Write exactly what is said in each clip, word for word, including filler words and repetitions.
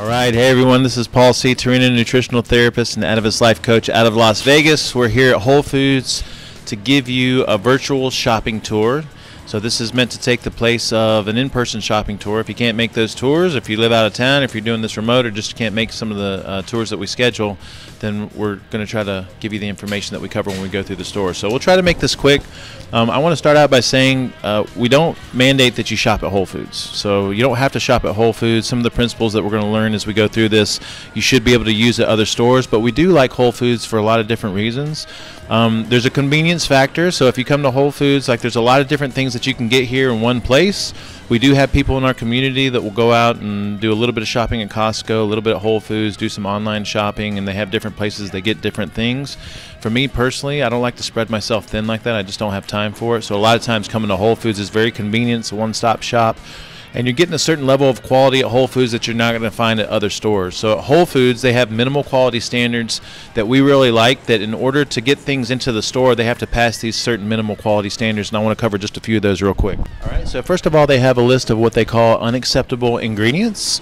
All right, hey everyone, this is Paul C. Tijerina, nutritional therapist and activist life coach out of Las Vegas. We're here at Whole Foods to give you a virtual shopping tour. So this is meant to take the place of an in-person shopping tour. If you can't make those tours, if you live out of town, if you're doing this remote or just can't make some of the uh, tours that we schedule, then we're going to try to give you the information that we cover when we go through the store. So we'll try to make this quick. Um, I want to start out by saying uh, we don't mandate that you shop at Whole Foods. So you don't have to shop at Whole Foods. Some of the principles that we're going to learn as we go through this, you should be able to use at other stores. But we do like Whole Foods for a lot of different reasons. Um, there's a convenience factor. So if you come to Whole Foods, like there's a lot of different things that you can get here in one place. We do have people in our community that will go out and do a little bit of shopping at Costco, a little bit at Whole Foods, do some online shopping, and they have different places they get different things. For me personally, I don't like to spread myself thin like that. I just don't have time for it. So a lot of times coming to Whole Foods is very convenient. It's a one-stop shop. And you're getting a certain level of quality at Whole Foods that you're not going to find at other stores. So at Whole Foods, they have minimal quality standards that we really like, that in order to get things into the store, they have to pass these certain minimal quality standards. And I want to cover just a few of those real quick. All right. So first of all, they have a list of what they call unacceptable ingredients.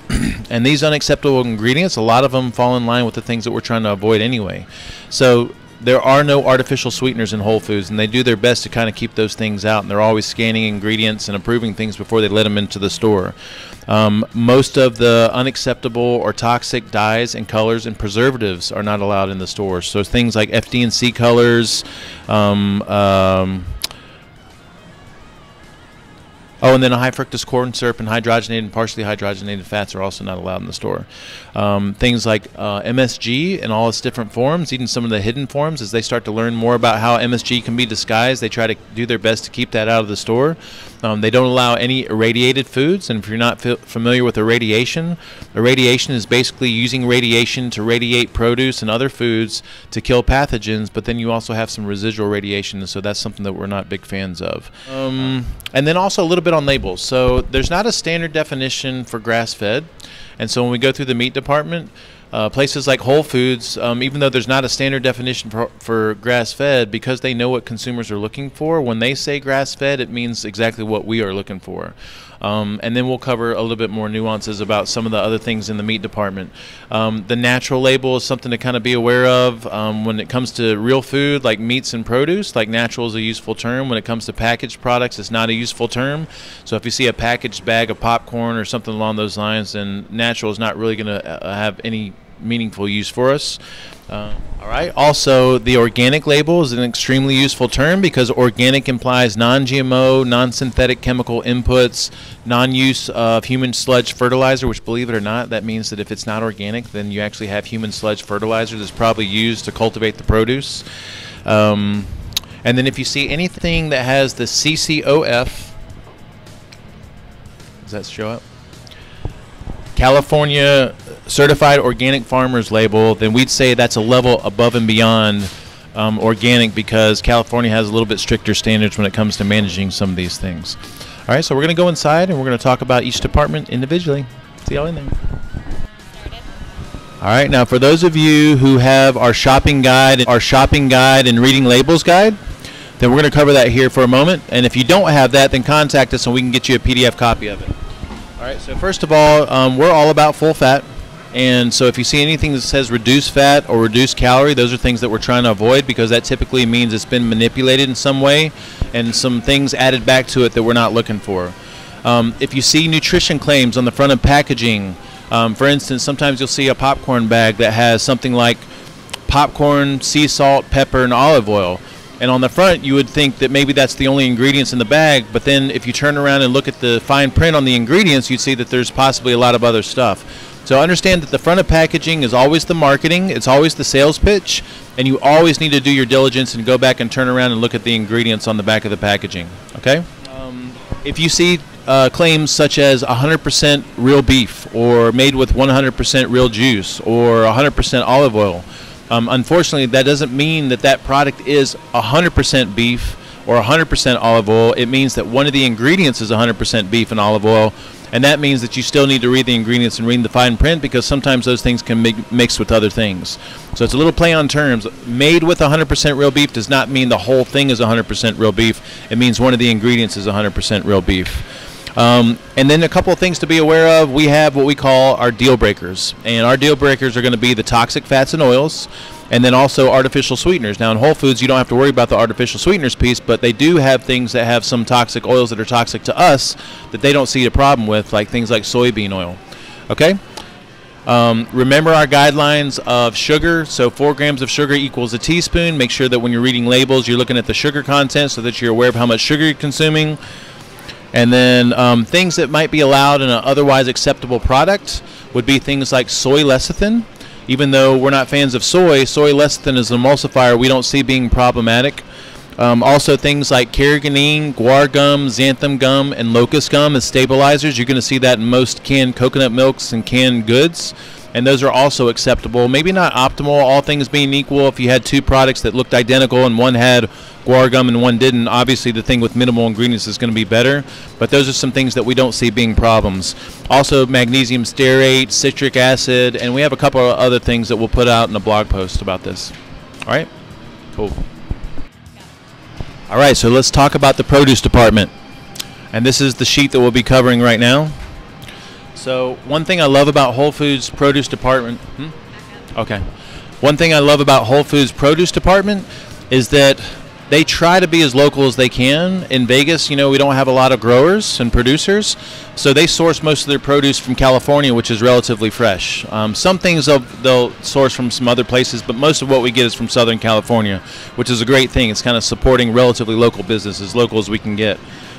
And these unacceptable ingredients, a lot of them fall in line with the things that we're trying to avoid anyway. So there are no artificial sweeteners in Whole Foods, and they do their best to kind of keep those things out, and they're always scanning ingredients and approving things before they let them into the store. Um, most of the unacceptable or toxic dyes and colors and preservatives are not allowed in the store. So things like F D and C colors, um, um, Oh, and then a high fructose corn syrup and hydrogenated and partially hydrogenated fats are also not allowed in the store. Um, things like uh, M S G in all its different forms, even some of the hidden forms, as they start to learn more about how M S G can be disguised, they try to do their best to keep that out of the store. Um, they don't allow any irradiated foods, and if you're not familiar with irradiation, irradiation is basically using radiation to radiate produce and other foods to kill pathogens, but then you also have some residual radiation, so that's something that we're not big fans of. Um, and then also a little bit on labels. So there's not a standard definition for grass-fed, and so when we go through the meat department, uh, places like Whole Foods, um, even though there's not a standard definition for, for grass-fed, because they know what consumers are looking for, when they say grass-fed, it means exactly what we are looking for. Um, and then we'll cover a little bit more nuances about some of the other things in the meat department. Um, the natural label is something to kind of be aware of um, when it comes to real food, like meats and produce. Like natural is a useful term. When it comes to packaged products, it's not a useful term. So if you see a packaged bag of popcorn or something along those lines, then natural is not really going to uh, have any meaningful use for us. Uh, all right. Also, the organic label is an extremely useful term because organic implies non-G M O, non-synthetic chemical inputs, non-use of human sludge fertilizer, which, believe it or not, that means that if it's not organic, then you actually have human sludge fertilizer that's probably used to cultivate the produce. Um, and then if you see anything that has the C C O F, does that show up? California Certified Organic Farmers label, then we'd say that's a level above and beyond um, organic, because California has a little bit stricter standards when it comes to managing some of these things. All right, so we're going to go inside and we're going to talk about each department individually. See y'all in there. All right, now for those of you who have our shopping guide, our shopping guide and reading labels guide, then we're going to cover that here for a moment. And if you don't have that, then contact us and we can get you a P D F copy of it. All right, so first of all, um, we're all about full fat. And so if you see anything that says reduce fat or reduce calorie, those are things that we're trying to avoid, because that typically means it's been manipulated in some way and some things added back to it that we're not looking for. Um, if you see nutrition claims on the front of packaging, um, for instance, sometimes you'll see a popcorn bag that has something like popcorn, sea salt, pepper, and olive oil. And on the front, you would think that maybe that's the only ingredients in the bag, but then if you turn around and look at the fine print on the ingredients, you'd see that there's possibly a lot of other stuff. So understand that the front of packaging is always the marketing, it's always the sales pitch, and you always need to do your diligence and go back and turn around and look at the ingredients on the back of the packaging, okay? Um, if you see uh, claims such as one hundred percent real beef, or made with one hundred percent real juice, or one hundred percent olive oil, um, unfortunately that doesn't mean that that product is one hundred percent beef or one hundred percent olive oil. It means that one of the ingredients is one hundred percent beef and olive oil, and that means that you still need to read the ingredients and read the fine print, because sometimes those things can be mixed with other things. So it's a little play on terms. Made with one hundred percent real beef does not mean the whole thing is one hundred percent real beef. It means one of the ingredients is one hundred percent real beef. Um, and then a couple of things to be aware of. We have what we call our deal breakers. And our deal breakers are going to be the toxic fats and oils, and then also artificial sweeteners. Now, in Whole Foods, you don't have to worry about the artificial sweeteners piece, but they do have things that have some toxic oils that are toxic to us that they don't see a problem with, like things like soybean oil. Okay? Um, remember our guidelines of sugar. So four grams of sugar equals a teaspoon. Make sure that when you're reading labels, you're looking at the sugar content so that you're aware of how much sugar you're consuming. And then um, things that might be allowed in an otherwise acceptable product would be things like soy lecithin. Even though we're not fans of soy, soy lecithin is an emulsifier we don't see being problematic. Um, also things like carrageenan, guar gum, xanthan gum, and locust gum as stabilizers. You're going to see that in most canned coconut milks and canned goods. And those are also acceptable. Maybe not optimal, all things being equal. If you had two products that looked identical and one had guar gum and one didn't, obviously the thing with minimal ingredients is going to be better. But those are some things that we don't see being problems. Also magnesium stearate, citric acid, and we have a couple of other things that we'll put out in a blog post about this. All right? Cool. All right, so let's talk about the produce department. And this is the sheet that we'll be covering right now. So one thing I love about Whole Foods produce department, hmm? okay. One thing I love about Whole Foods produce department is that they try to be as local as they can. In Vegas, you know, we don't have a lot of growers and producers, so they source most of their produce from California, which is relatively fresh. Um, some things they'll, they'll source from some other places, but most of what we get is from Southern California, which is a great thing. It's kind of supporting relatively local business, as local as we can get.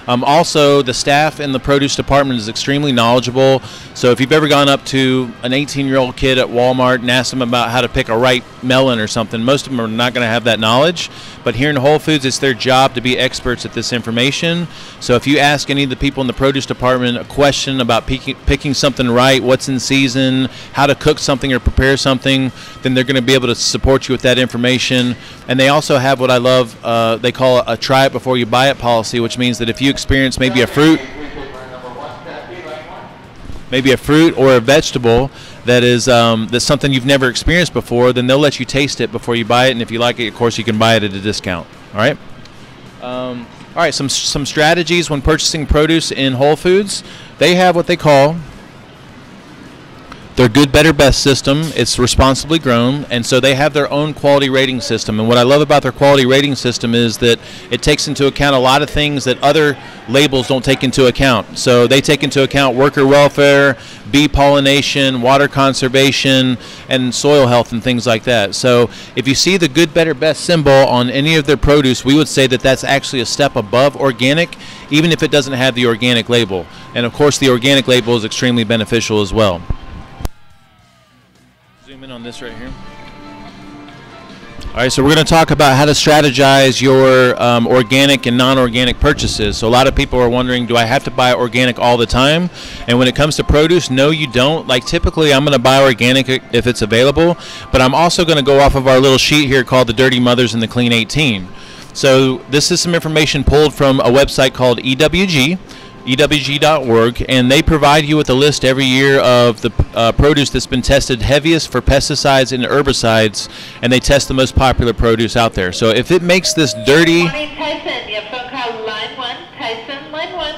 Um, also, the staff in the produce department is extremely knowledgeable. So if you've ever gone up to an eighteen-year-old kid at Walmart and asked them about how to pick a ripe melon or something, most of them are not going to have that knowledge. But here in Whole Foods, it's their job to be experts at this information. So if you ask any of the people in the produce department a question about picking, picking something right, what's in season, how to cook something or prepare something, then they're going to be able to support you with that information. And they also have what I love, uh, they call a try it before you buy it policy, which means that if you experience maybe a fruit maybe a fruit or a vegetable that is um, that's something you've never experienced before, then they'll let you taste it before you buy it, and if you like it, of course, you can buy it at a discount. All right. Um, all right, some some strategies when purchasing produce in Whole Foods. They have what they call their good, better, best system. It's responsibly grown, and so they have their own quality rating system. And what I love about their quality rating system is that it takes into account a lot of things that other labels don't take into account. So they take into account worker welfare, bee pollination, water conservation, and soil health and things like that. So if you see the good, better, best symbol on any of their produce, we would say that that's actually a step above organic, even if it doesn't have the organic label. And of course, the organic label is extremely beneficial as well. In on this right here. All right, so we're going to talk about how to strategize your um, organic and non-organic purchases. So a lot of people are wondering, do I have to buy organic all the time? And when it comes to produce, no, you don't. Like typically, I'm going to buy organic if it's available, but I'm also going to go off of our little sheet here called the Dirty Mothers and the Clean eighteen. So this is some information pulled from a website called E W G. E W G dot org, and they provide you with a list every year of the uh, produce that's been tested heaviest for pesticides and herbicides, and they test the most popular produce out there. So if it makes this dirty... Morning, Tyson. Your phone call, line one. Tyson, line one.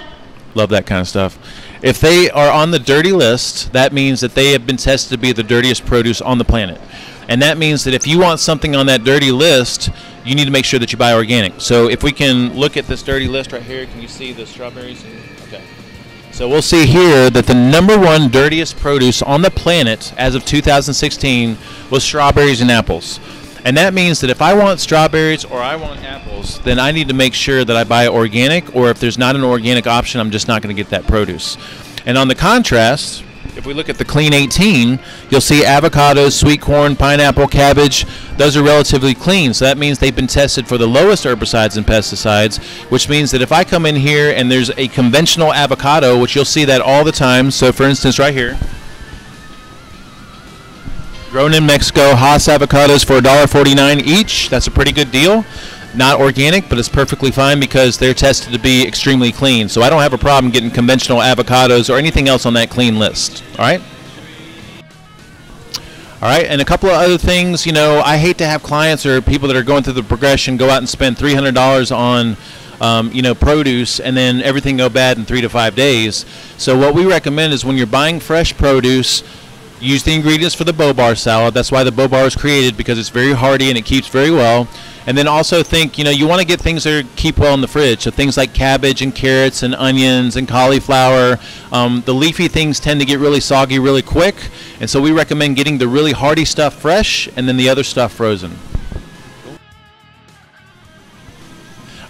Love that kind of stuff. If they are on the dirty list, that means that they have been tested to be the dirtiest produce on the planet. And that means that if you want something on that dirty list, you need to make sure that you buy organic. So if we can look at this dirty list right here, can you see the strawberries? Okay. So we'll see here that the number one dirtiest produce on the planet as of two thousand sixteen was strawberries and apples. And that means that if I want strawberries or I want apples, then I need to make sure that I buy organic, or if there's not an organic option, I'm just not going to get that produce. And on the contrast, if we look at the Clean eighteen, you'll see avocados, sweet corn, pineapple, cabbage. Those are relatively clean, so that means they've been tested for the lowest herbicides and pesticides, which means that if I come in here and there's a conventional avocado, which you'll see that all the time. So for instance, right here, grown in Mexico, Hass avocados for a dollar forty-nine each. That's a pretty good deal. Not organic, but it's perfectly fine because they're tested to be extremely clean. So I don't have a problem getting conventional avocados or anything else on that clean list. All right? All right, and a couple of other things. You know, I hate to have clients or people that are going through the progression go out and spend three hundred dollars on um, you know, produce, and then everything go bad in three to five days. So what we recommend is when you're buying fresh produce, use the ingredients for the Bo Bar salad. That's why the Bo Bar is created, because it's very hearty and it keeps very well. And then also think, you know, you want to get things that keep well in the fridge. So things like cabbage and carrots and onions and cauliflower. Um, the leafy things tend to get really soggy really quick. And so we recommend getting the really hearty stuff fresh and then the other stuff frozen.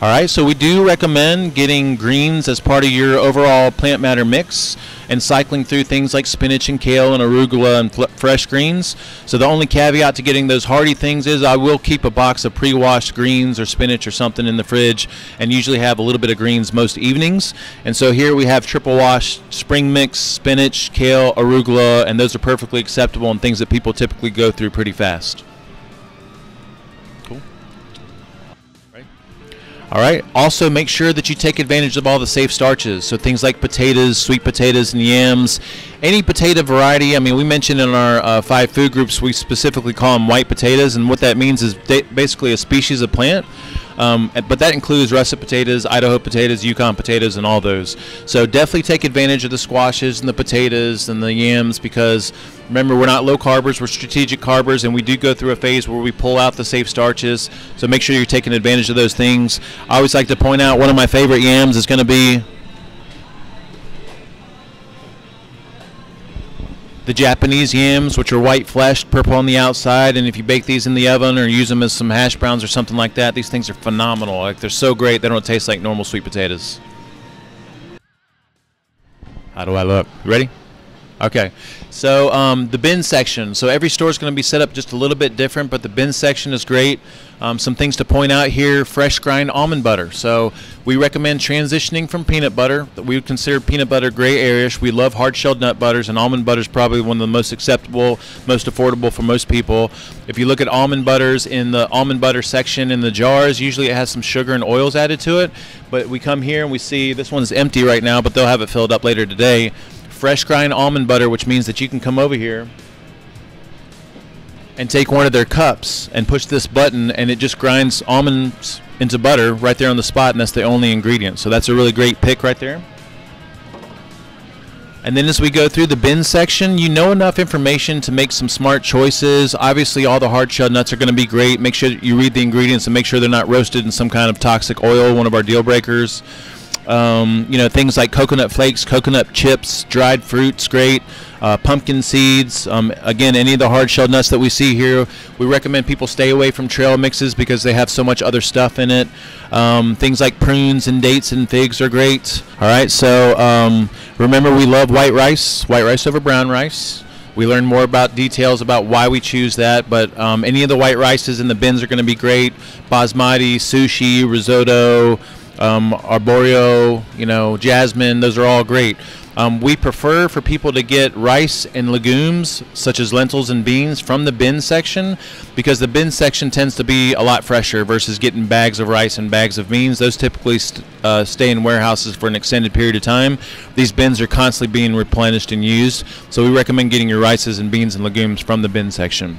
All right, so we do recommend getting greens as part of your overall plant matter mix and cycling through things like spinach and kale and arugula and fl fresh greens. So the only caveat to getting those hearty things is I will keep a box of pre-washed greens or spinach or something in the fridge, and usually have a little bit of greens most evenings. And so here we have triple washed spring mix, spinach, kale, arugula, and those are perfectly acceptable and things that people typically go through pretty fast. All right, also make sure that you take advantage of all the safe starches. So things like potatoes, sweet potatoes, and yams. Any potato variety, I mean, we mentioned in our uh, five food groups, we specifically call them white potatoes. And what that means is basically a species of plant. Um, but that includes russet potatoes, Idaho potatoes, Yukon potatoes, and all those. So definitely take advantage of the squashes and the potatoes and the yams, because remember, we're not low carbers, we're strategic carbers, and we do go through a phase where we pull out the safe starches. So make sure you're taking advantage of those things. I always like to point out one of my favorite yams is going to be the Japanese yams, which are white fleshed, purple on the outside. And if you bake these in the oven or use them as some hash browns or something like that, these things are phenomenal. Like, they're so great, they don't taste like normal sweet potatoes. How do I look? Ready? Okay, so um, the bin section. So every store is going to be set up just a little bit different, but the bin section is great. Um, some things to point out here, fresh grind almond butter. So we recommend transitioning from peanut butter. We would consider peanut butter gray area-ish. We love hard-shelled nut butters, and almond butter is probably one of the most acceptable, most affordable for most people. If you look at almond butters in the almond butter section in the jars, usually it has some sugar and oils added to it. But we come here and we see this one's empty right now, but they'll have it filled up later today. Fresh grind almond butter, which means that you can come over here and take one of their cups and push this button, and it just grinds almonds into butter right there on the spot, and that's the only ingredient. So that's a really great pick right there. And then as we go through the bin section, you know enough information to make some smart choices. Obviously, all the hard shell nuts are going to be great. Make sure that you read the ingredients and make sure they're not roasted in some kind of toxic oil, one of our deal breakers. Um, you know, things like coconut flakes, coconut chips, dried fruits, great, uh, pumpkin seeds. Um, again, any of the hard-shelled nuts that we see here, we recommend people stay away from trail mixes because they have so much other stuff in it. Um, things like prunes and dates and figs are great. All right, so um, remember, we love white rice, white rice over brown rice. We learn more about details about why we choose that, but um, any of the white rices in the bins are going to be great. Basmati, sushi, risotto, Um, arborio, you know, jasmine, those are all great. Um, we prefer for people to get rice and legumes, such as lentils and beans, from the bin section, because the bin section tends to be a lot fresher versus getting bags of rice and bags of beans. Those typically st uh, stay in warehouses for an extended period of time. These bins are constantly being replenished and used, so we recommend getting your rices and beans and legumes from the bin section.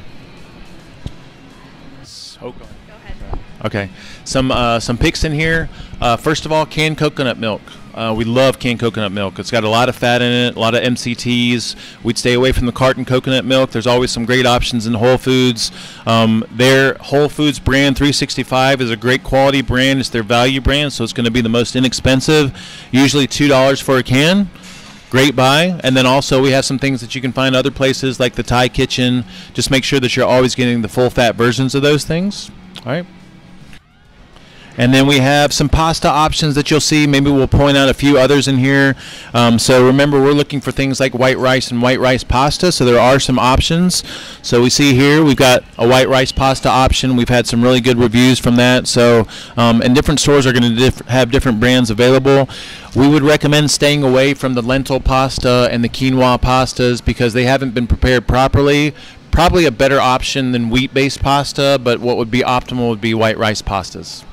So go ahead. Okay. Some uh, some picks in here. Uh, first of all, canned coconut milk. Uh, we love canned coconut milk. It's got a lot of fat in it, a lot of M C Ts. We'd stay away from the carton coconut milk. There's always some great options in Whole Foods. Um, their Whole Foods brand three sixty-five is a great quality brand. It's their value brand, so it's going to be the most inexpensive, usually two dollars for a can. Great buy. And then also we have some things that you can find other places like the Thai Kitchen. Just make sure that you're always getting the full-fat versions of those things. All right. And then we have some pasta options that you'll see. Maybe we'll point out a few others in here. Um, so remember, we're looking for things like white rice and white rice pasta. So there are some options. So we see here we've got a white rice pasta option. We've had some really good reviews from that. So um, and different stores are going to diff have different brands available. We would recommend staying away from the lentil pasta and the quinoa pastas because they haven't been prepared properly. Probably a better option than wheat-based pasta, but what would be optimal would be white rice pastas.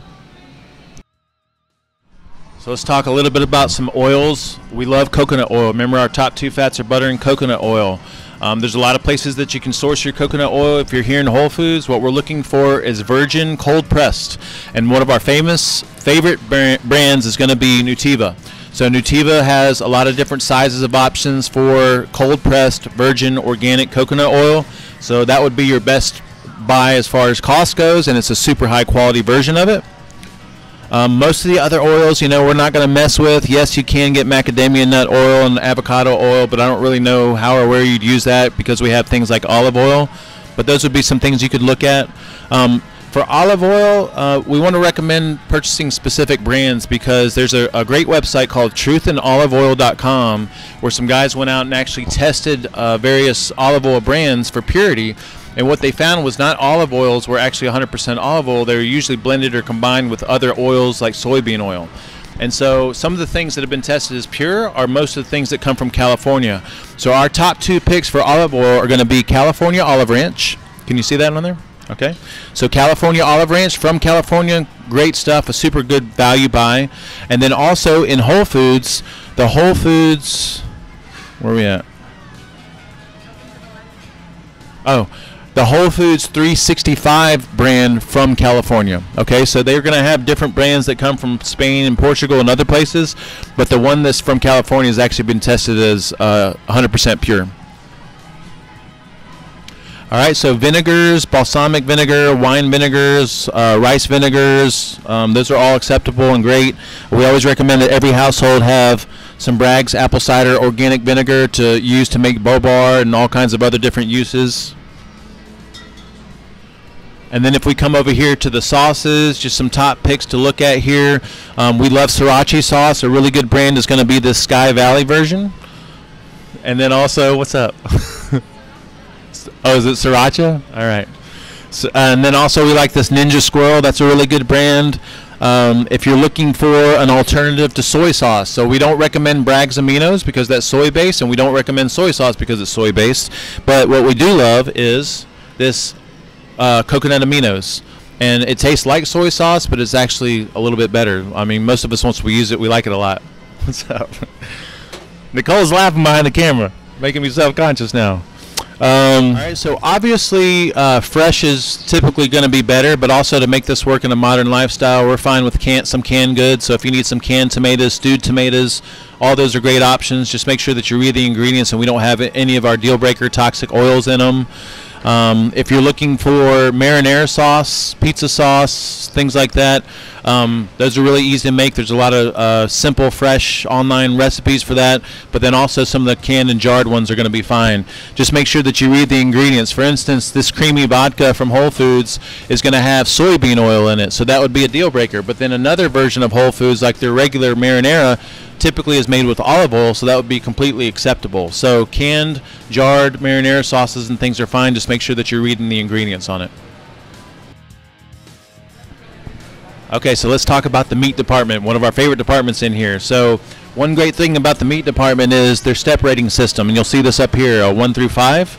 So let's talk a little bit about some oils. We love coconut oil. Remember, our top two fats are butter and coconut oil. Um, there's a lot of places that you can source your coconut oil. If you're here in Whole Foods, what we're looking for is virgin cold pressed, and one of our famous favorite brands is going to be Nutiva. So Nutiva has a lot of different sizes of options for cold pressed virgin organic coconut oil, so that would be your best buy as far as cost goes, and it's a super high quality version of it. Um, most of the other oils, you know, we're not going to mess with. Yes, you can get macadamia nut oil and avocado oil, but I don't really know how or where you'd use that because we have things like olive oil. But those would be some things you could look at. Um, for olive oil, uh, we want to recommend purchasing specific brands because there's a, a great website called truth and olive oil dot com where some guys went out and actually tested uh, various olive oil brands for purity. And what they found was not olive oils were actually one hundred percent olive oil. They were usually blended or combined with other oils like soybean oil. And so some of the things that have been tested as pure are most of the things that come from California. So our top two picks for olive oil are going to be California Olive Ranch. Can you see that on there? Okay. So California Olive Ranch from California, great stuff, a super good value buy. And then also in Whole Foods, the Whole Foods, where are we at? Oh. The Whole Foods three sixty-five brand from California. Okay, so they're going to have different brands that come from Spain and Portugal and other places, but the one that's from California has actually been tested as uh, one hundred percent pure. All right, so vinegars, balsamic vinegar, wine vinegars, uh, rice vinegars, um, those are all acceptable and great. We always recommend that every household have some Bragg's apple cider organic vinegar to use to make bobar and all kinds of other different uses. And then if we come over here to the sauces, just some top picks to look at here. Um, we love Sriracha sauce. A really good brand is going to be the Sky Valley version. And then also, what's up? Oh, is it Sriracha? All right. So, and then also we like this Ninja Squirrel. That's a really good brand. Um, if you're looking for an alternative to soy sauce, so we don't recommend Bragg's Aminos because that's soy based, and we don't recommend soy sauce because it's soy based. But what we do love is this Uh, Coconut Aminos, and it tastes like soy sauce, but it's actually a little bit better. I mean, most of us, once we use it, we like it a lot. What's up? Nicole's laughing behind the camera, making me self-conscious now. Um, all right, so obviously uh, fresh is typically going to be better, but also to make this work in a modern lifestyle, we're fine with can some canned goods. So if you need some canned tomatoes, stewed tomatoes, all those are great options. Just make sure that you read the ingredients and we don't have any of our deal breaker toxic oils in them. Um, if you're looking for marinara sauce, pizza sauce, things like that, um, those are really easy to make. There's a lot of uh, simple, fresh online recipes for that, but then also some of the canned and jarred ones are going to be fine. Just make sure that you read the ingredients. For instance, this creamy vodka from Whole Foods is going to have soybean oil in it, so that would be a deal breaker. But then another version of Whole Foods, like their regular marinara, typically is made with olive oil, so that would be completely acceptable. So canned, jarred marinara sauces and things are fine. Just make sure that you're reading the ingredients on it. Okay, so let's talk about the meat department, one of our favorite departments in here. So one great thing about the meat department is their step rating system, and you'll see this up here, a one through five.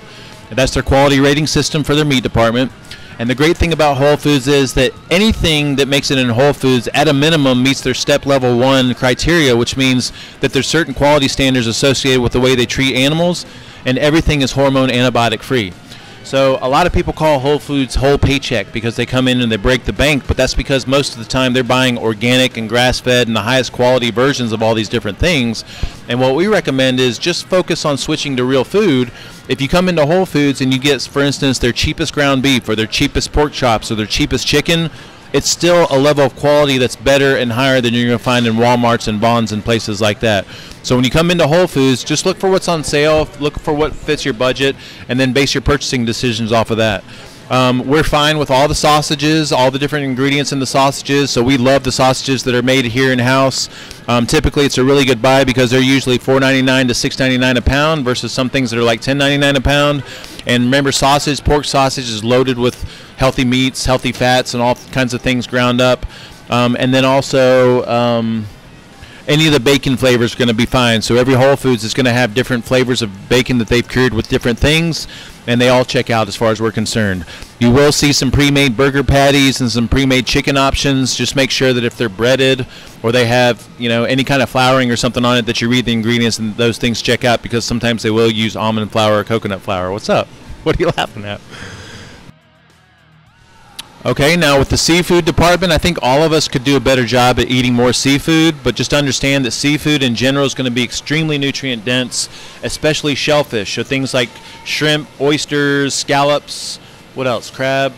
That's their quality rating system for their meat department. And the great thing about Whole Foods is that anything that makes it in Whole Foods at a minimum meets their step level one criteria, which means that there's certain quality standards associated with the way they treat animals, and everything is hormone antibiotic free. So a lot of people call Whole Foods whole paycheck because they come in and they break the bank, but that's because most of the time they're buying organic and grass-fed and the highest quality versions of all these different things. And what we recommend is just focus on switching to real food. If you come into Whole Foods and you get, for instance, their cheapest ground beef or their cheapest pork chops or their cheapest chicken, it's still a level of quality that's better and higher than you're going to find in Walmarts and Vons and places like that. So when you come into Whole Foods, just look for what's on sale, look for what fits your budget, and then base your purchasing decisions off of that. Um, we're fine with all the sausages, all the different ingredients in the sausages, so we love the sausages that are made here in-house. Um, typically, it's a really good buy because they're usually four ninety-nine to six ninety-nine a pound versus some things that are like ten ninety-nine a pound. And remember, sausage, pork sausage is loaded with healthy meats, healthy fats, and all kinds of things ground up. Um, and then also... Um, any of the bacon flavors are going to be fine. So every Whole Foods is going to have different flavors of bacon that they've cured with different things, and they all check out as far as we're concerned. You will see some pre-made burger patties and some pre-made chicken options. Just make sure that if they're breaded or they have, you know, any kind of flouring or something on it, that you read the ingredients and those things check out, because sometimes they will use almond flour or coconut flour. What's up? What are you laughing at? Okay, now with the seafood department, I think all of us could do a better job at eating more seafood, but just understand that seafood in general is going to be extremely nutrient dense, especially shellfish. So things like shrimp, oysters, scallops, what else? Crab.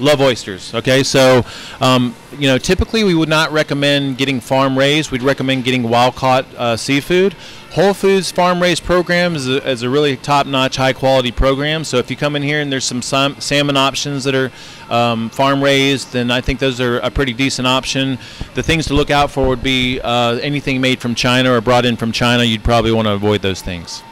Love oysters. Okay, so um, you know, typically we would not recommend getting farm raised. We'd recommend getting wild caught uh, seafood. Whole Foods farm raised program is a, is a really top notch, high quality program. So if you come in here and there's some sam salmon options that are um, farm raised, then I think those are a pretty decent option. The things to look out for would be uh, anything made from China or brought in from China. You'd probably want to avoid those things.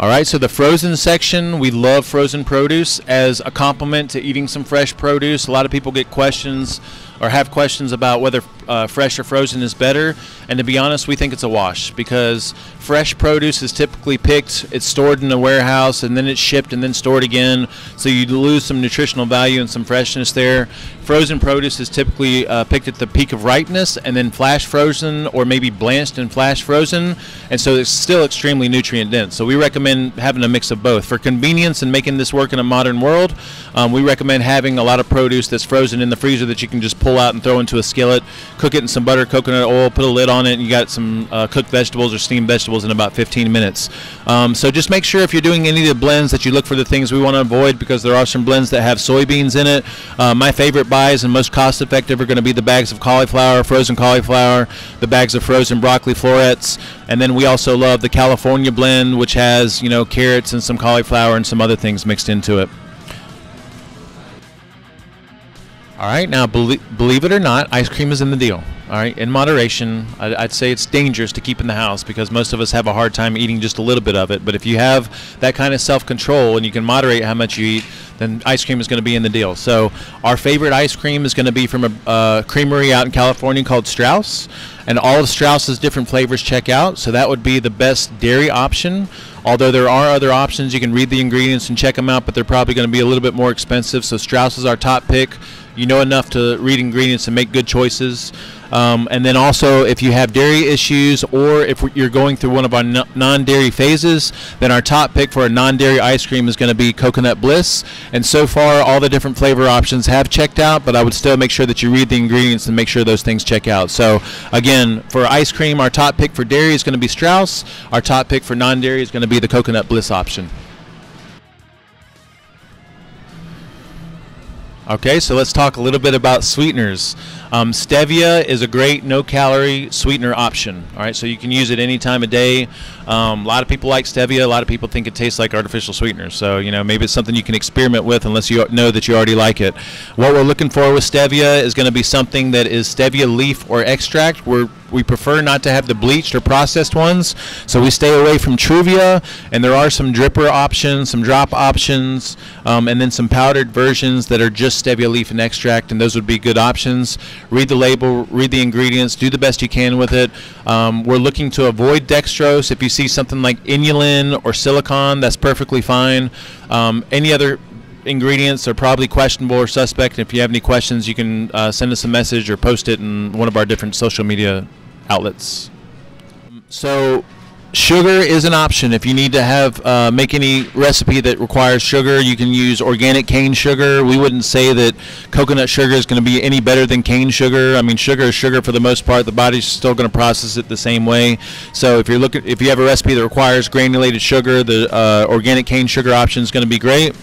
All right, so the frozen section, we love frozen produce as a complement to eating some fresh produce. A lot of people get questions or have questions about whether uh, fresh or frozen is better. And to be honest, we think it's a wash, because fresh produce is typically picked, it's stored in a warehouse, and then it's shipped and then stored again. So you lose some nutritional value and some freshness there. Frozen produce is typically uh, picked at the peak of ripeness and then flash frozen, or maybe blanched and flash frozen. And so it's still extremely nutrient dense. So we recommend having a mix of both. For convenience and making this work in a modern world, um, we recommend having a lot of produce that's frozen in the freezer that you can just pull out and throw into a skillet, cook it in some butter, coconut oil, put a lid on it, and you got some uh, cooked vegetables or steamed vegetables in about fifteen minutes. Um, so just make sure if you're doing any of the blends that you look for the things we want to avoid, because there are some blends that have soybeans in it. Uh, my favorite buys and most cost effective are going to be the bags of cauliflower, frozen cauliflower, the bags of frozen broccoli florets, and then we also love the California blend, which has, you know, carrots and some cauliflower and some other things mixed into it. All right, now believe, believe it or not, ice cream is in the deal. All right, in moderation. I'd, I'd say it's dangerous to keep in the house, because most of us have a hard time eating just a little bit of it. But if you have that kind of self-control and you can moderate how much you eat, then ice cream is going to be in the deal. So our favorite ice cream is going to be from a uh, creamery out in California called Strauss. And all of Strauss's different flavors check out, so that would be the best dairy option. Although there are other options, you can read the ingredients and check them out, but they're probably going to be a little bit more expensive. So Strauss is our top pick. You know enough to read ingredients and make good choices. Um, and then also, if you have dairy issues, or if you're going through one of our non-dairy phases, then our top pick for a non-dairy ice cream is going to be Coconut Bliss. And so far, all the different flavor options have checked out, but I would still make sure that you read the ingredients and make sure those things check out. So again, for ice cream, our top pick for dairy is going to be Strauss. Our top pick for non-dairy is going to be the Coconut Bliss option. Okay, so let's talk a little bit about sweeteners. Um, stevia is a great no-calorie sweetener option. All right, so you can use it any time of day. Um, a lot of people like stevia. A lot of people think it tastes like artificial sweeteners. So, you know, maybe it's something you can experiment with, unless you know that you already like it. What we're looking for with stevia is going to be something that is stevia leaf or extract. We're We prefer not to have the bleached or processed ones, so we stay away from Truvia, and there are some dripper options, some drop options, um, and then some powdered versions that are just stevia leaf and extract, and those would be good options. Read the label, read the ingredients, do the best you can with it. Um, we're looking to avoid dextrose. If you see something like inulin or silicon, that's perfectly fine. Um, any other ingredients are probably questionable or suspect. If you have any questions, you can uh, send us a message or post it in one of our different social media outlets. So sugar is an option. If you need to have uh, make any recipe that requires sugar, you can use organic cane sugar. We wouldn't say that coconut sugar is going to be any better than cane sugar. I mean, sugar is sugar for the most part. The body's still going to process it the same way. So if you're looking, if you have a recipe that requires granulated sugar, the uh, organic cane sugar option is going to be great.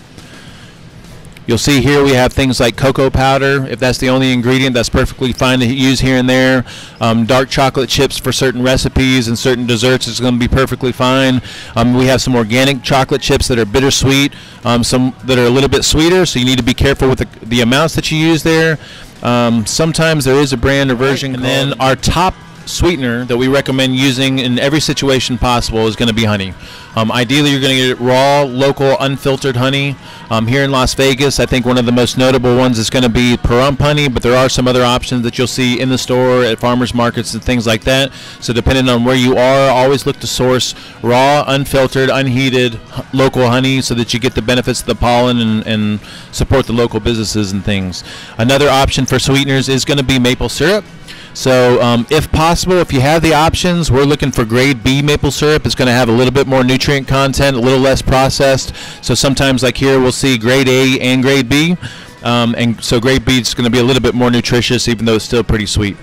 You'll see here we have things like cocoa powder. If that's the only ingredient, that's perfectly fine to use here and there. Um, dark chocolate chips for certain recipes and certain desserts is going to be perfectly fine. Um, we have some organic chocolate chips that are bittersweet, um, some that are a little bit sweeter, so you need to be careful with the, the amounts that you use there. Um, sometimes there is a brand or version. And then our top sweetener that we recommend using in every situation possible is going to be honey. Um, ideally, you're going to get raw, local, unfiltered honey. Um, here in Las Vegas, I think one of the most notable ones is going to be Pahrump honey, but there are some other options that you'll see in the store, at farmers markets, and things like that. So depending on where you are, always look to source raw, unfiltered, unheated, local honey so that you get the benefits of the pollen and, and support the local businesses and things. Another option for sweeteners is going to be maple syrup. So um, if possible, if you have the options, we're looking for grade B maple syrup. It's going to have a little bit more nutrient content, a little less processed. So sometimes, like here, we'll see grade A and grade B. Um, and so grade B is going to be a little bit more nutritious, even though it's still pretty sweet.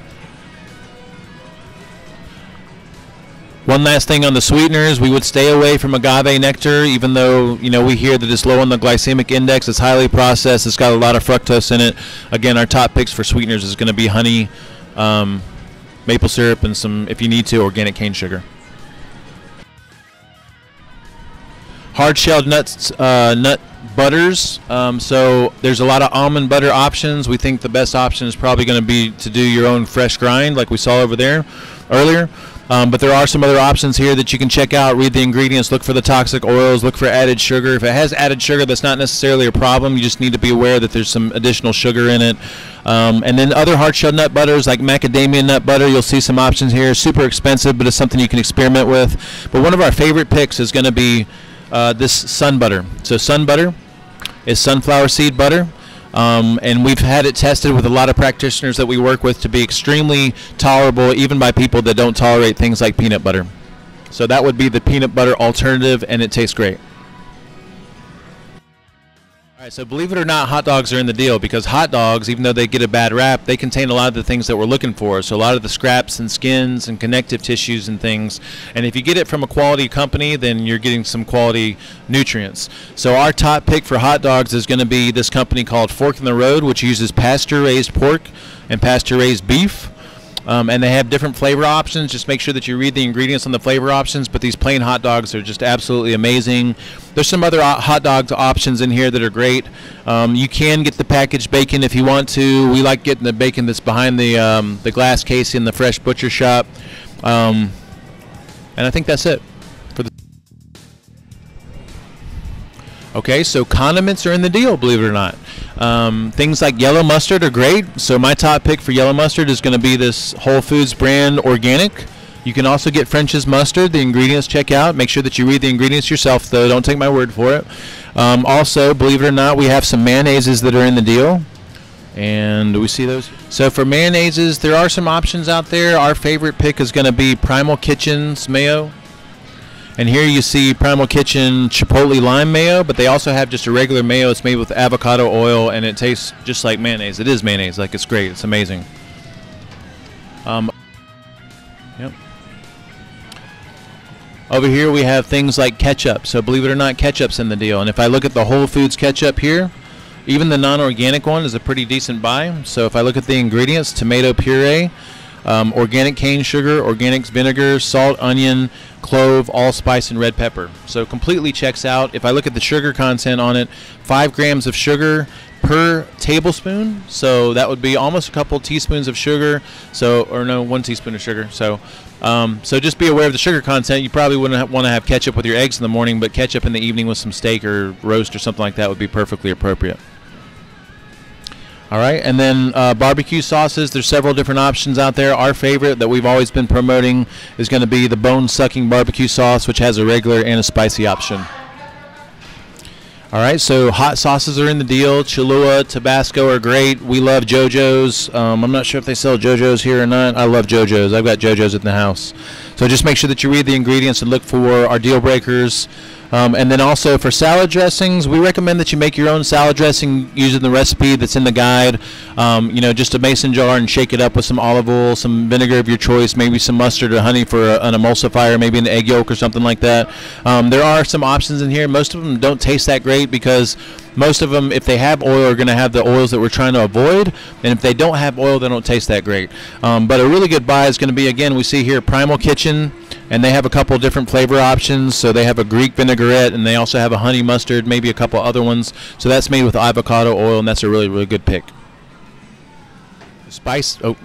One last thing on the sweeteners, we would stay away from agave nectar, even though, you know, we hear that it's low on the glycemic index, it's highly processed, it's got a lot of fructose in it. Again, our top picks for sweeteners is going to be honey, um, maple syrup, and some, if you need to, organic cane sugar. Hard-shelled nuts, uh, nut butters. Um, so there's a lot of almond butter options. We think the best option is probably going to be to do your own fresh grind, like we saw over there earlier. Um, but there are some other options here that you can check out, read the ingredients, look for the toxic oils, look for added sugar. If it has added sugar, that's not necessarily a problem. You just need to be aware that there's some additional sugar in it. Um, and then other hard-shelled nut butters like macadamia nut butter, you'll see some options here. Super expensive, but it's something you can experiment with. But one of our favorite picks is going to be uh, this sun butter. So sun butter is sunflower seed butter. Um, and we've had it tested with a lot of practitioners that we work with to be extremely tolerable, even by people that don't tolerate things like peanut butter. So that would be the peanut butter alternative, and it tastes great. All right, so believe it or not, hot dogs are in the deal, because hot dogs, even though they get a bad rap, they contain a lot of the things that we're looking for. So a lot of the scraps and skins and connective tissues and things. And if you get it from a quality company, then you're getting some quality nutrients. So our top pick for hot dogs is going to be this company called Fork in the Road, which uses pasture-raised pork and pasture-raised beef. Um, and they have different flavor options. Just make sure that you read the ingredients on the flavor options, but these plain hot dogs are just absolutely amazing. There's some other hot dog options in here that are great. Um, you can get the packaged bacon if you want to. We like getting the bacon that's behind the, um, the glass case in the fresh butcher shop. Um, and I think that's it. For the okay, so condiments are in the deal, believe it or not. Um, things like yellow mustard are great. So my top pick for yellow mustard is going to be this Whole Foods brand organic. You can also get French's mustard. The ingredients check out. Make sure that you read the ingredients yourself, though. Don't take my word for it. Um, also, believe it or not, we have some mayonnaises that are in the deal. And do we see those? So for mayonnaises, there are some options out there. Our favorite pick is going to be Primal Kitchen's mayo. And here you see Primal Kitchen Chipotle Lime Mayo, but they also have just a regular mayo. It's made with avocado oil, and it tastes just like mayonnaise. It is mayonnaise. Like, it's great. It's amazing. Um, yep. Over here we have things like ketchup. So believe it or not, ketchup's in the deal. And if I look at the Whole Foods ketchup here, even the non-organic one is a pretty decent buy. So if I look at the ingredients, tomato puree, Um, organic cane sugar, organic vinegar, salt, onion, clove, allspice, and red pepper. So completely checks out. If I look at the sugar content on it, five grams of sugar per tablespoon. So that would be almost a couple teaspoons of sugar. So, or no, one teaspoon of sugar. So, um, so just be aware of the sugar content. You probably wouldn't want to have ketchup with your eggs in the morning, but ketchup in the evening with some steak or roast or something like that would be perfectly appropriate. All right, and then uh, barbecue sauces. There's several different options out there. Our favorite that we've always been promoting is going to be the bone-sucking barbecue sauce, which has a regular and a spicy option. All right, so hot sauces are in the deal. Cholula, Tabasco are great. We love JoJo's. Um, I'm not sure if they sell JoJo's here or not. I love JoJo's. I've got JoJo's in the house. So just make sure that you read the ingredients and look for our deal breakers. Um, and then also for salad dressings, we recommend that you make your own salad dressing using the recipe that's in the guide. Um, you know, just a mason jar and shake it up with some olive oil, some vinegar of your choice, maybe some mustard or honey for a, an emulsifier, maybe an egg yolk or something like that. Um, there are some options in here. Most of them don't taste that great because most of them, if they have oil, are going to have the oils that we're trying to avoid. And if they don't have oil, they don't taste that great. Um, but a really good buy is going to be, again, we see here Primal Kitchen. And they have a couple different flavor options. So they have a Greek vinaigrette, and they also have a honey mustard, maybe a couple other ones. So that's made with avocado oil, and that's a really, really good pick. Spice, oh.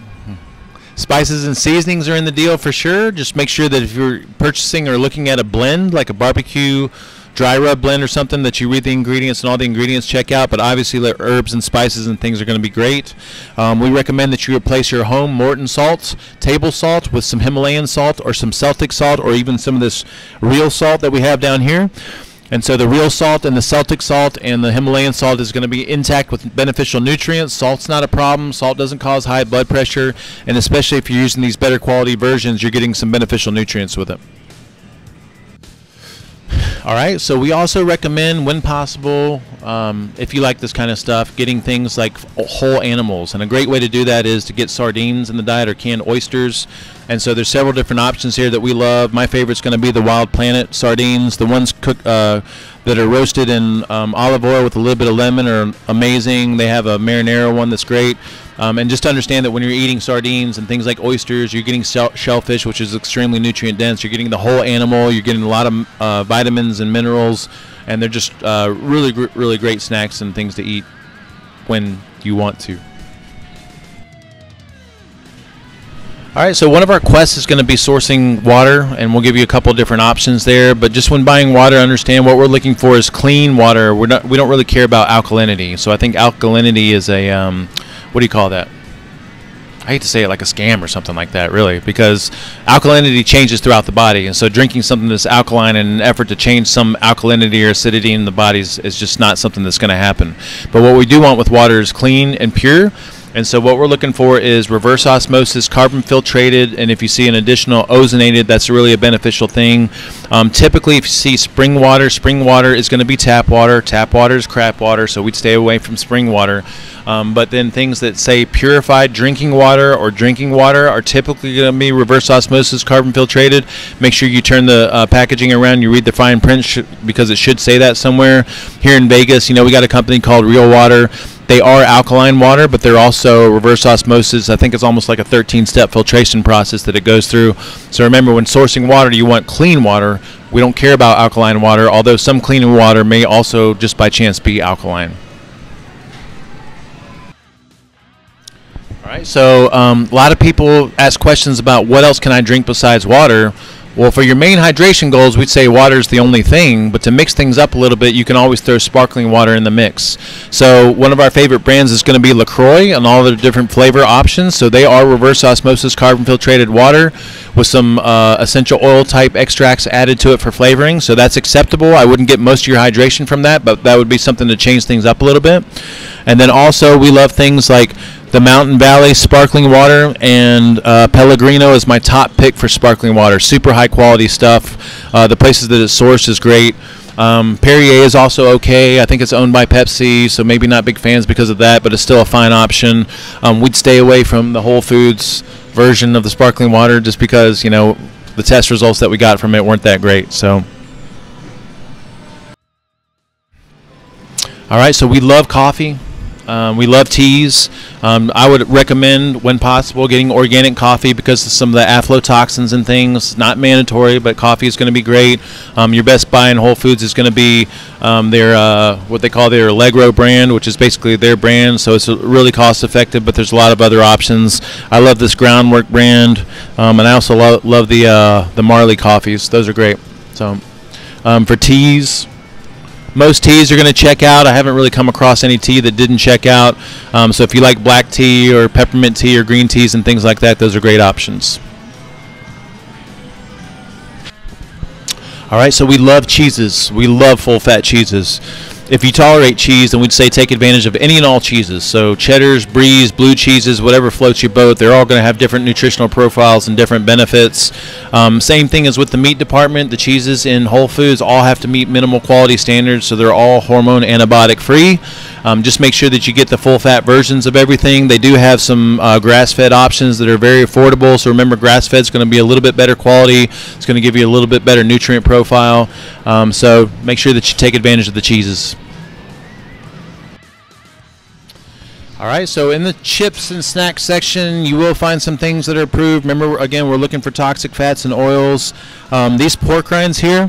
Spices and seasonings are in the deal for sure. Just make sure that if you're purchasing or looking at a blend, like a barbecue dry rub blend or something, that you read the ingredients and all the ingredients check out. But obviously the herbs and spices and things are going to be great. Um, we recommend that you replace your home Morton salts, table salt, with some Himalayan salt or some Celtic salt, or even some of this real salt that we have down here. And so the real salt and the Celtic salt and the Himalayan salt is going to be intact with beneficial nutrients. Salt's not a problem. Salt doesn't cause high blood pressure. And especially if you're using these better quality versions, you're getting some beneficial nutrients with it. All right, so we also recommend, when possible, um, if you like this kind of stuff, getting things like whole animals. And a great way to do that is to get sardines in the diet or canned oysters. And so there's several different options here that we love. My favorite's going to be the Wild Planet sardines. The ones cook, uh, that are roasted in um, olive oil with a little bit of lemon are amazing. They have a marinara one that's great. Um, and just understand that when you're eating sardines and things like oysters, you're getting shellfish, which is extremely nutrient dense. You're getting the whole animal. You're getting a lot of uh, vitamins and minerals, and they're just uh, really, really great snacks and things to eat when you want to. All right, so one of our quests is going to be sourcing water, and we'll give you a couple different options there. But just when buying water, understand what we're looking for is clean water. We're not, we don't really care about alkalinity. So I think alkalinity is a, um, what do you call that? I hate to say it, like a scam or something like that, really, because alkalinity changes throughout the body. And so drinking something that's alkaline in an effort to change some alkalinity or acidity in the body is, is just not something that's going to happen. But what we do want with water is clean and pure. And so what we're looking for is reverse osmosis, carbon filtrated, and if you see an additional ozonated, that's really a beneficial thing. Um, typically, if you see spring water, spring water is going to be tap water. Tap water is crap water, so we'd stay away from spring water. Um, but then things that say purified drinking water or drinking water are typically going to be reverse osmosis, carbon filtrated. Make sure you turn the uh, packaging around, you read the fine print, sh because it should say that somewhere. Here in Vegas, you know, we got a company called Real Water. They are alkaline water, but they're also reverse osmosis. I think it's almost like a thirteen-step filtration process that it goes through. So remember, when sourcing water, you want clean water. We don't care about alkaline water, although some clean water may also just by chance be alkaline. All right, so um, a lot of people ask questions about what else can I drink besides water. Well, for your main hydration goals, we'd say water is the only thing, but to mix things up a little bit, you can always throw sparkling water in the mix. So one of our favorite brands is going to be LaCroix and all their different flavor options. So they are reverse osmosis carbon filtrated water with some uh, essential oil type extracts added to it for flavoring. So that's acceptable. I wouldn't get most of your hydration from that, but that would be something to change things up a little bit. And then also we love things like the Mountain Valley sparkling water, and uh, Pellegrino is my top pick for sparkling water. Super high quality stuff. Uh, the places that it's sourced is great. Um, Perrier is also okay. I think it's owned by Pepsi, so maybe not big fans because of that, but it's still a fine option. Um, we'd stay away from the Whole Foods version of the sparkling water just because, you know, the test results that we got from it weren't that great. So. All right, so we love coffee. Um, we love teas. Um, I would recommend, when possible, getting organic coffee because of some of the aflatoxins and things. Not mandatory, but coffee is going to be great. Um, your best buy in Whole Foods is going to be um, their uh, what they call their Allegro brand, which is basically their brand. So it's really cost effective, but there's a lot of other options. I love this Groundwork brand, um, and I also lo love the uh, the Marley coffees. Those are great. So um, for teas. Most teas are going to check out. I haven't really come across any tea that didn't check out. Um, so if you like black tea or peppermint tea or green teas and things like that, those are great options. All right, so we love cheeses. We love full-fat cheeses. If you tolerate cheese, then we'd say take advantage of any and all cheeses. So cheddars, bries, blue cheeses, whatever floats your boat, they're all going to have different nutritional profiles and different benefits. Um, same thing as with the meat department. The cheeses in Whole Foods all have to meet minimal quality standards, so they're all hormone antibiotic free. Um, just make sure that you get the full-fat versions of everything. They do have some uh, grass-fed options that are very affordable, so remember grass-fed is going to be a little bit better quality. It's going to give you a little bit better nutrient profile. Um, so make sure that you take advantage of the cheeses. All right, so in the chips and snack section, you will find some things that are approved. Remember, again, we're looking for toxic fats and oils. Um, these pork rinds here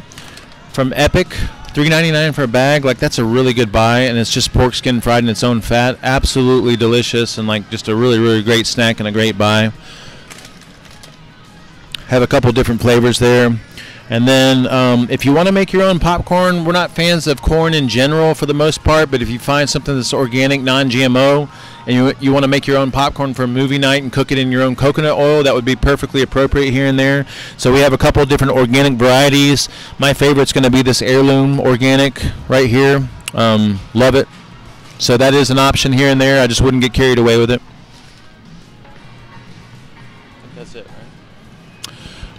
from Epic, three ninety-nine for a bag. Like, that's a really good buy, and it's just pork skin fried in its own fat. Absolutely delicious, and like just a really, really great snack and a great buy. Have a couple different flavors there. And then um, if you want to make your own popcorn, we're not fans of corn in general for the most part, but if you find something that's organic, non-G M O, and you, you want to make your own popcorn for a movie night and cook it in your own coconut oil, that would be perfectly appropriate here and there. So we have a couple of different organic varieties. My favorite's going to be this heirloom organic right here. Um, love it. So that is an option here and there. I just wouldn't get carried away with it. That's it, right?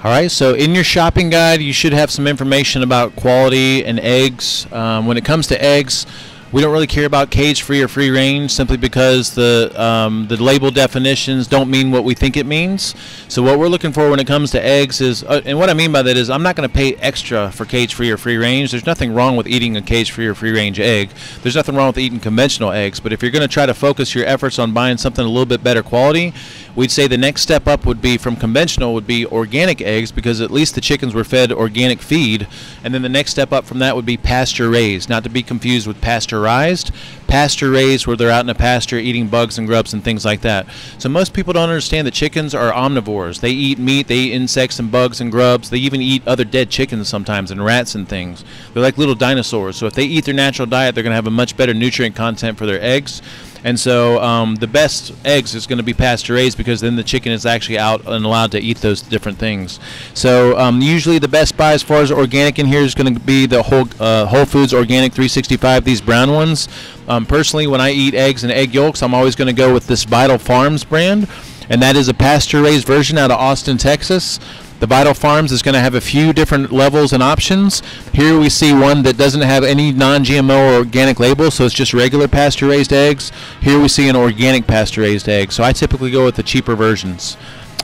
All right, so in your shopping guide, you should have some information about quality and eggs. Um, when it comes to eggs, we don't really care about cage-free or free-range simply because the, um, the label definitions don't mean what we think it means. So what we're looking for when it comes to eggs is, uh, and what I mean by that is I'm not going to pay extra for cage-free or free-range. There's nothing wrong with eating a cage-free or free-range egg. There's nothing wrong with eating conventional eggs. But if you're going to try to focus your efforts on buying something a little bit better quality, we'd say the next step up would be from conventional would be organic eggs, because at least the chickens were fed organic feed. And then the next step up from that would be pasture-raised, not to be confused with pasture-raised. Pasteurized, pasture raised where they're out in a pasture eating bugs and grubs and things like that. So most people don't understand that chickens are omnivores. They eat meat, they eat insects and bugs and grubs. They even eat other dead chickens sometimes and rats and things. They're like little dinosaurs. So if they eat their natural diet, they're going to have a much better nutrient content for their eggs. And so um, the best eggs is going to be pasture raised, because then the chicken is actually out and allowed to eat those different things. So um, usually the best buy as far as organic in here is going to be the whole, uh, Whole Foods Organic three sixty-five, these brown ones. Um, personally, when I eat eggs and egg yolks, I'm always going to go with this Vital Farms brand, and that is a pasture raised version out of Austin, Texas. The Vital Farms is going to have a few different levels and options. Here we see one that doesn't have any non-G M O or organic label, so it's just regular pasture-raised eggs. Here we see an organic pasture-raised egg, so I typically go with the cheaper versions.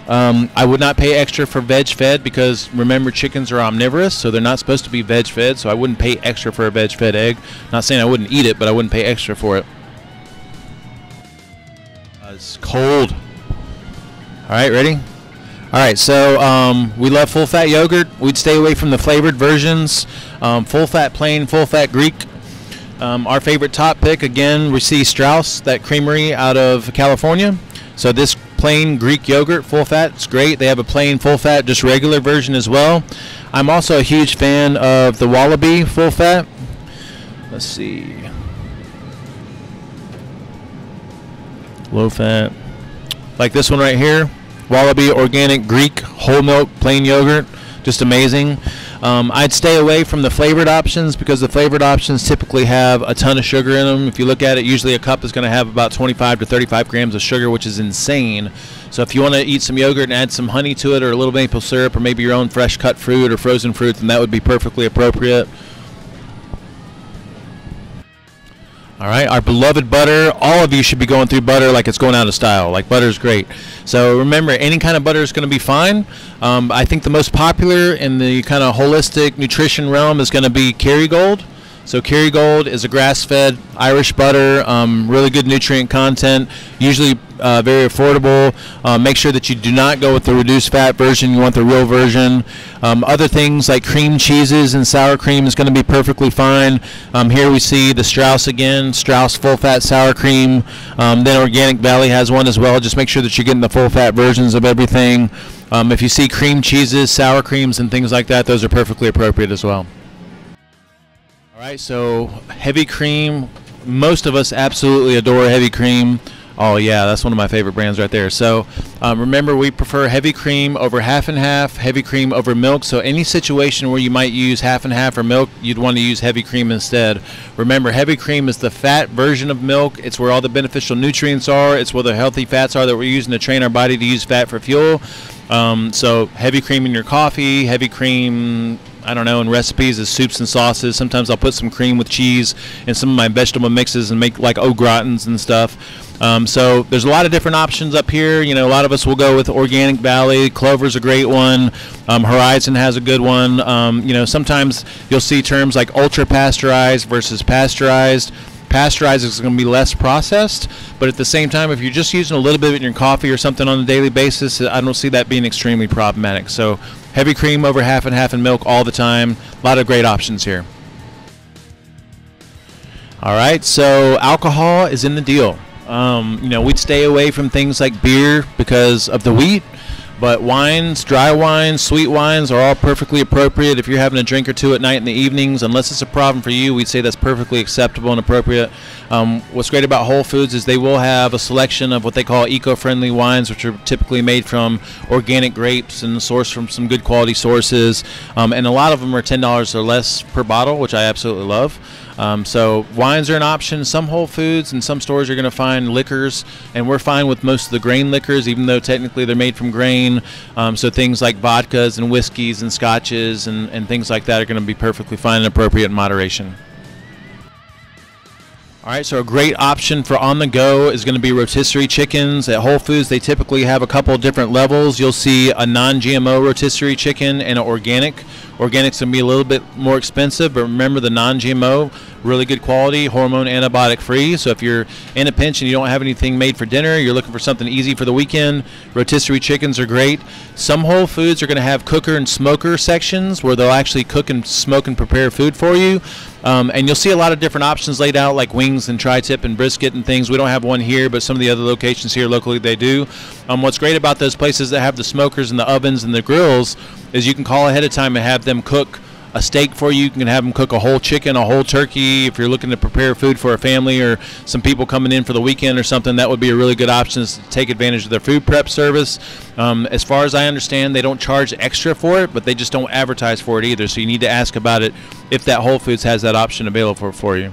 Um, I would not pay extra for veg-fed, because remember, chickens are omnivorous, so they're not supposed to be veg-fed, so I wouldn't pay extra for a veg-fed egg. Not saying I wouldn't eat it, but I wouldn't pay extra for it. Uh, it's cold. All right, ready? All right, so um, we love full-fat yogurt. We'd stay away from the flavored versions, um, full-fat plain, full-fat Greek. Um, our favorite top pick, again, we see Strauss, that creamery out of California. So this plain Greek yogurt, full-fat, it's great. They have a plain, full-fat, just regular version as well. I'm also a huge fan of the Wallaby full-fat. Let's see. Low-fat. Like this one right here. Wallaby Organic Greek Whole Milk Plain Yogurt, just amazing. Um, I'd stay away from the flavored options, because the flavored options typically have a ton of sugar in them. If you look at it, usually a cup is going to have about twenty-five to thirty-five grams of sugar, which is insane. So if you want to eat some yogurt and add some honey to it, or a little maple syrup, or maybe your own fresh cut fruit or frozen fruit, then that would be perfectly appropriate. All right, our beloved butter. All of you should be going through butter like it's going out of style. Like, butter's great. So remember, any kind of butter is going to be fine. Um, I think the most popular in the kind of holistic nutrition realm is going to be Kerrygold. So Kerrygold is a grass-fed Irish butter, um, really good nutrient content, usually uh, very affordable. Uh, make sure that you do not go with the reduced fat version. You want the real version. Um, other things like cream cheeses and sour cream is going to be perfectly fine. Um, here we see the Strauss again, Strauss full-fat sour cream. Um, then Organic Valley has one as well. Just make sure that you're getting the full-fat versions of everything. Um, if you see cream cheeses, sour creams, and things like that, those are perfectly appropriate as well. All right, so heavy cream. Most of us absolutely adore heavy cream. Oh yeah, that's one of my favorite brands right there. So um, remember, we prefer heavy cream over half and half, heavy cream over milk. So any situation where you might use half and half or milk, you'd want to use heavy cream instead. Remember, heavy cream is the fat version of milk. It's where all the beneficial nutrients are. It's where the healthy fats are that we're using to train our body to use fat for fuel. Um, so heavy cream in your coffee, heavy cream, I don't know, in recipes as soups and sauces. Sometimes I'll put some cream with cheese in some of my vegetable mixes and make like au gratins and stuff. Um, so there's a lot of different options up here. You know, a lot of us will go with Organic Valley. Clover's a great one. Um, Horizon has a good one. Um, you know, sometimes you'll see terms like ultra pasteurized versus pasteurized. Pasteurized is going to be less processed, but at the same time, if you're just using a little bit in your coffee or something on a daily basis, I don't see that being extremely problematic. So heavy cream over half and half and milk all the time. A lot of great options here. All right, so alcohol is in the deal. Um, you know, we'd stay away from things like beer because of the wheat. But wines, dry wines, sweet wines are all perfectly appropriate. If you're having a drink or two at night in the evenings, unless it's a problem for you, we'd say that's perfectly acceptable and appropriate. Um, what's great about Whole Foods is they will have a selection of what they call eco-friendly wines, which are typically made from organic grapes and sourced from some good quality sources. Um, and a lot of them are ten dollars or less per bottle, which I absolutely love. Um, so wines are an option. Some Whole Foods and some stores you're going to find liquors, and we're fine with most of the grain liquors, even though technically they're made from grain. Um, so things like vodkas and whiskeys and scotches and, and things like that are going to be perfectly fine and appropriate in moderation. All right, so a great option for on the go is going to be rotisserie chickens. At Whole Foods, they typically have a couple of different levels. You'll see a non-G M O rotisserie chicken and an organic. Organic's going to be a little bit more expensive, but remember the non-G M O, really good quality, hormone antibiotic free. So if you're in a pinch and you don't have anything made for dinner, you're looking for something easy for the weekend, rotisserie chickens are great. Some Whole Foods are going to have cooker and smoker sections where they'll actually cook and smoke and prepare food for you. Um, and you'll see a lot of different options laid out, like wings and tri-tip and brisket and things. We don't have one here, but some of the other locations here locally, they do. Um, what's great about those places that have the smokers and the ovens and the grills is you can call ahead of time and have them cook a steak for you. You can have them cook a whole chicken, a whole turkey. If you're looking to prepare food for a family or some people coming in for the weekend or something, that would be a really good option, is to take advantage of their food prep service. Um, as far as I understand, they don't charge extra for it, but they just don't advertise for it either. So you need to ask about it if that Whole Foods has that option available for, for you.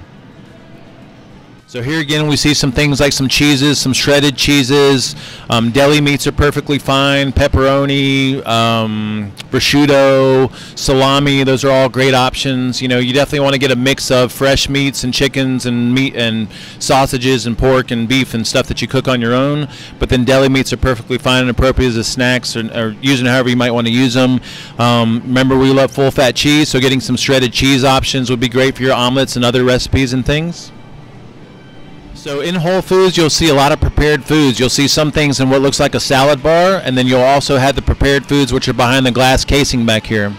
So here again, we see some things like some cheeses, some shredded cheeses. Um, deli meats are perfectly fine. Pepperoni, um, prosciutto, salami, those are all great options. You know, you definitely want to get a mix of fresh meats and chickens and meat and sausages and pork and beef and stuff that you cook on your own. But then deli meats are perfectly fine and appropriate as snacks, or, or using however you might want to use them. Um, remember, we love full fat cheese, so getting some shredded cheese options would be great for your omelets and other recipes and things. So in Whole Foods, you'll see a lot of prepared foods. You'll see some things in what looks like a salad bar, and then you'll also have the prepared foods, which are behind the glass casing back here.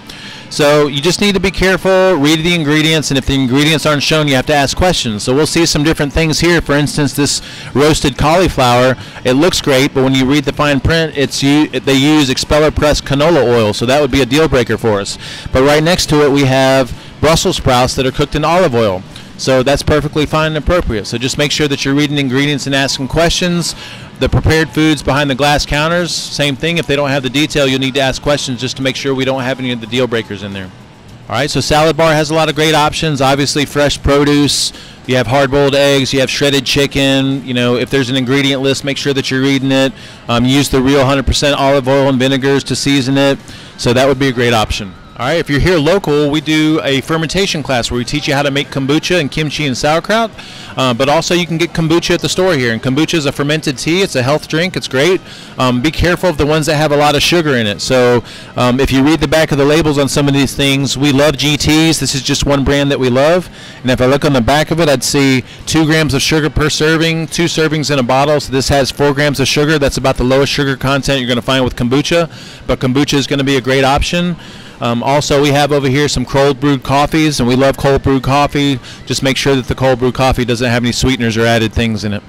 So you just need to be careful, read the ingredients, and if the ingredients aren't shown, you have to ask questions. So we'll see some different things here. For instance, this roasted cauliflower, it looks great, but when you read the fine print, it's you, they use expeller-pressed canola oil, so that would be a deal breaker for us. But right next to it, we have Brussels sprouts that are cooked in olive oil. So that's perfectly fine and appropriate. So just make sure that you're reading ingredients and asking questions. The prepared foods behind the glass counters, same thing. If they don't have the detail, you'll need to ask questions just to make sure we don't have any of the deal breakers in there. All right, so salad bar has a lot of great options. Obviously, fresh produce. You have hard-boiled eggs, you have shredded chicken. You know, if there's an ingredient list, make sure that you're reading it. Um, use the real one hundred percent olive oil and vinegars to season it. So that would be a great option. All right, if you're here local, we do a fermentation class where we teach you how to make kombucha and kimchi and sauerkraut. Uh, but also you can get kombucha at the store here. And kombucha is a fermented tea. It's a health drink. It's great. Um, be careful of the ones that have a lot of sugar in it. So um, if you read the back of the labels on some of these things, we love G Ts. This is just one brand that we love. And if I look on the back of it, I'd see two grams of sugar per serving, two servings in a bottle. So this has four grams of sugar. That's about the lowest sugar content you're going to find with kombucha. But kombucha is going to be a great option. Um, also, we have over here some cold brewed coffees, and we love cold brewed coffee. Just make sure that the cold brew coffee doesn't have any sweeteners or added things in it.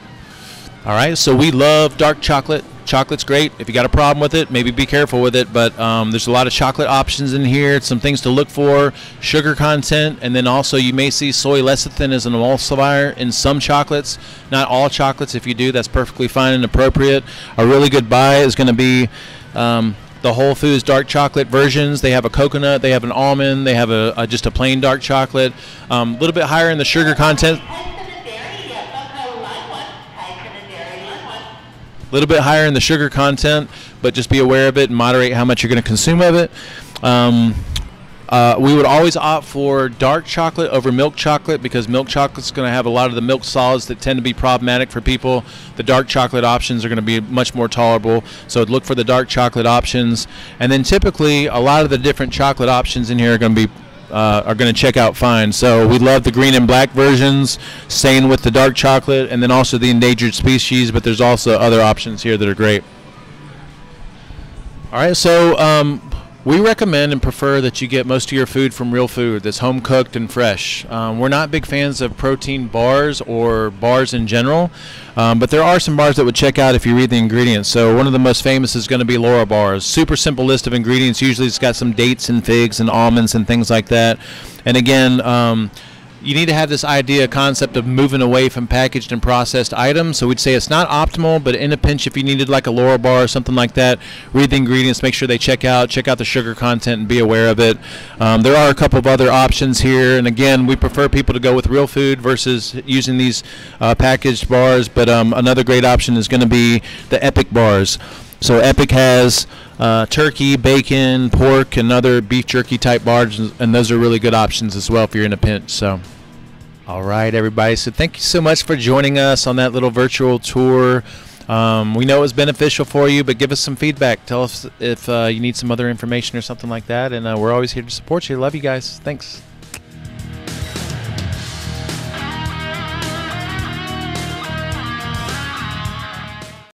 All right, so we love dark chocolate. Chocolate's great. If you got a problem with it, maybe be careful with it, but um, there's a lot of chocolate options in here. Some things to look for, sugar content, and then also you may see soy lecithin as an emulsifier in some chocolates, not all chocolates. If you do, that's perfectly fine and appropriate. A really good buy is going to be um, the Whole Foods dark chocolate versions. They have a coconut, they have an almond, they have a, a just a plain dark chocolate. A um, little bit higher in the sugar content. A little bit higher in the sugar content, but just be aware of it and moderate how much you're going to consume of it. Um, Uh, we would always opt for dark chocolate over milk chocolate, because milk chocolate's going to have a lot of the milk solids that tend to be problematic for people. The dark chocolate options are going to be much more tolerable, so look for the dark chocolate options. And then typically, a lot of the different chocolate options in here are going to be uh, are going to check out fine. So we love the green and black versions, staying with the dark chocolate, and then also the endangered species. But there's also other options here that are great. All right, so. Um, We recommend and prefer that you get most of your food from real food that's home cooked and fresh. Um, we're not big fans of protein bars or bars in general, um, but there are some bars that would check out if you read the ingredients. So one of the most famous is going to be Laura bars. Super simple list of ingredients. Usually it's got some dates and figs and almonds and things like that. And again, um, you need to have this idea, concept of moving away from packaged and processed items. So we'd say it's not optimal, but in a pinch, if you needed like a Laura bar or something like that, read the ingredients, make sure they check out, check out the sugar content and be aware of it. Um, there are a couple of other options here. And again, we prefer people to go with real food versus using these uh, packaged bars. But um, another great option is going to be the Epic bars. So Epic has uh, turkey, bacon, pork, and other beef jerky type bars. And those are really good options as well if you're in a pinch. So. All right, everybody. So thank you so much for joining us on that little virtual tour. Um, we know it was beneficial for you, but give us some feedback. Tell us if uh, you need some other information or something like that. And uh, we're always here to support you. Love you guys. Thanks.